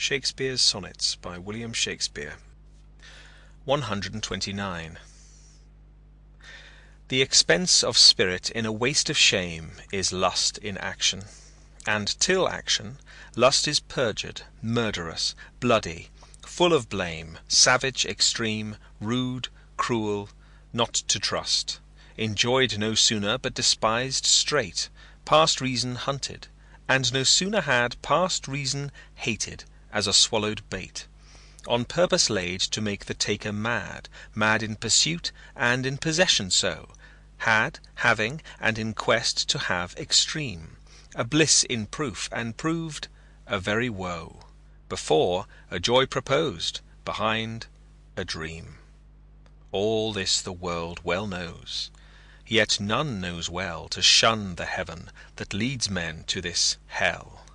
Shakespeare's Sonnets by William Shakespeare. 129. The expense of spirit in a waste of shame is lust in action, and till action, lust is perjured, murderous, bloody, full of blame, savage, extreme, rude, cruel, not to trust, enjoyed no sooner but despised straight, past reason hunted, and no sooner had past reason hated, as a swallowed bait, on purpose laid to make the taker mad, mad in pursuit and in possession so, had, having, and in quest to have extreme, a bliss in proof and proved, a very woe, before a joy proposed, behind a dream. All this the world well knows, yet none knows well to shun the heaven that leads men to this hell.